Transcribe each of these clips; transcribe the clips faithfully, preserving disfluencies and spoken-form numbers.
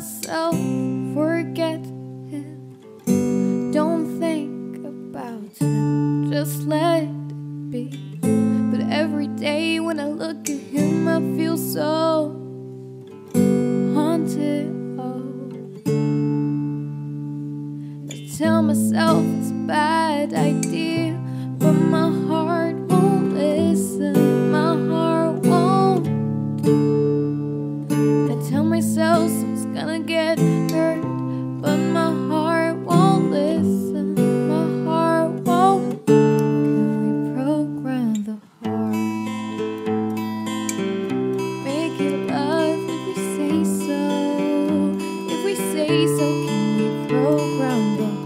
myself, forget it. Don't think about it, just let it be. But every day when I look at him, I feel so haunted. Oh, I tell myself it's a bad idea, but my heart won't listen. My heart won't. I tell myself someone's gonna get hurt, but my heart won't listen. My heart won't. Can we program the heart? Make it love if we say so. If we say so, can we program the heart?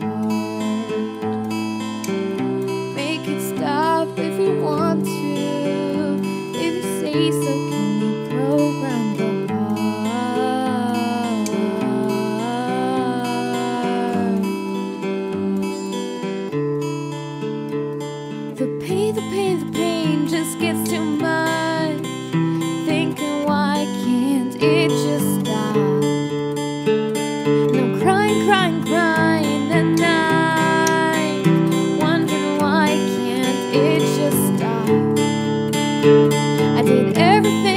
The pain, the pain, the pain just gets too much. Thinking, why can't it just stop? No crying, crying, crying at night. Wondering, why can't it just stop? I did everything.